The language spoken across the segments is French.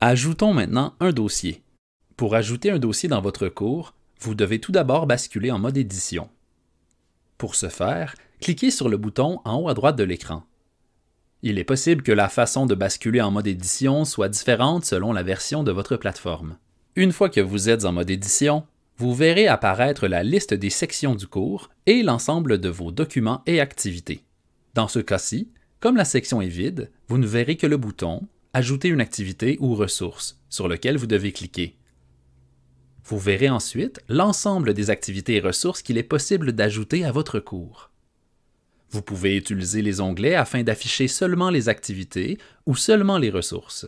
Ajoutons maintenant un dossier. Pour ajouter un dossier dans votre cours, vous devez tout d'abord basculer en mode édition. Pour ce faire, cliquez sur le bouton en haut à droite de l'écran. Il est possible que la façon de basculer en mode édition soit différente selon la version de votre plateforme. Une fois que vous êtes en mode édition, vous verrez apparaître la liste des sections du cours et l'ensemble de vos documents et activités. Dans ce cas-ci, comme la section est vide, vous ne verrez que le bouton « Ajouter une activité ou ressource » sur lequel vous devez cliquer. Vous verrez ensuite l'ensemble des activités et ressources qu'il est possible d'ajouter à votre cours. Vous pouvez utiliser les onglets afin d'afficher seulement les activités ou seulement les ressources.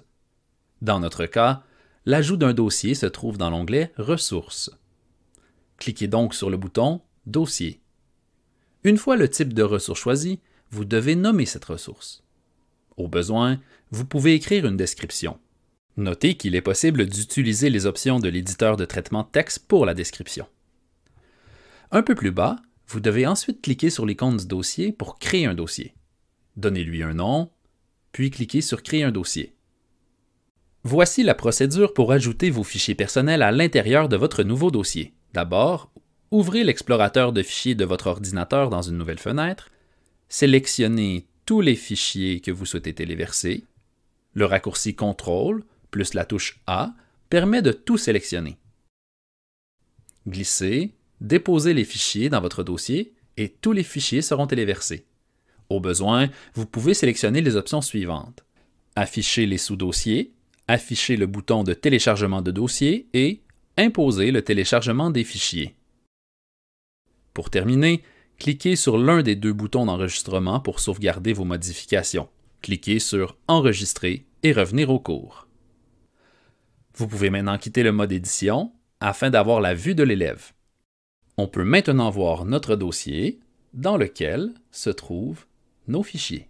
Dans notre cas, l'ajout d'un dossier se trouve dans l'onglet « Ressources ». Cliquez donc sur le bouton « Dossier ». Une fois le type de ressource choisi, vous devez nommer cette ressource. Au besoin, vous pouvez écrire une description. Notez qu'il est possible d'utiliser les options de l'éditeur de traitement texte pour la description. Un peu plus bas, vous devez ensuite cliquer sur l'icône du dossier pour créer un dossier. Donnez-lui un nom, puis cliquez sur « Créer un dossier ». Voici la procédure pour ajouter vos fichiers personnels à l'intérieur de votre nouveau dossier. D'abord, ouvrez l'explorateur de fichiers de votre ordinateur dans une nouvelle fenêtre, sélectionnez tous les fichiers que vous souhaitez téléverser. Le raccourci « Ctrl » plus la touche « A » permet de tout sélectionner. Glissez, déposez les fichiers dans votre dossier et tous les fichiers seront téléversés. Au besoin, vous pouvez sélectionner les options suivantes. Afficher les sous-dossiers, afficher le bouton de téléchargement de dossier et imposer le téléchargement des fichiers. Pour terminer, cliquez sur l'un des deux boutons d'enregistrement pour sauvegarder vos modifications. Cliquez sur « Enregistrer » et revenir au cours. Vous pouvez maintenant quitter le mode édition afin d'avoir la vue de l'élève. On peut maintenant voir notre dossier dans lequel se trouvent nos fichiers.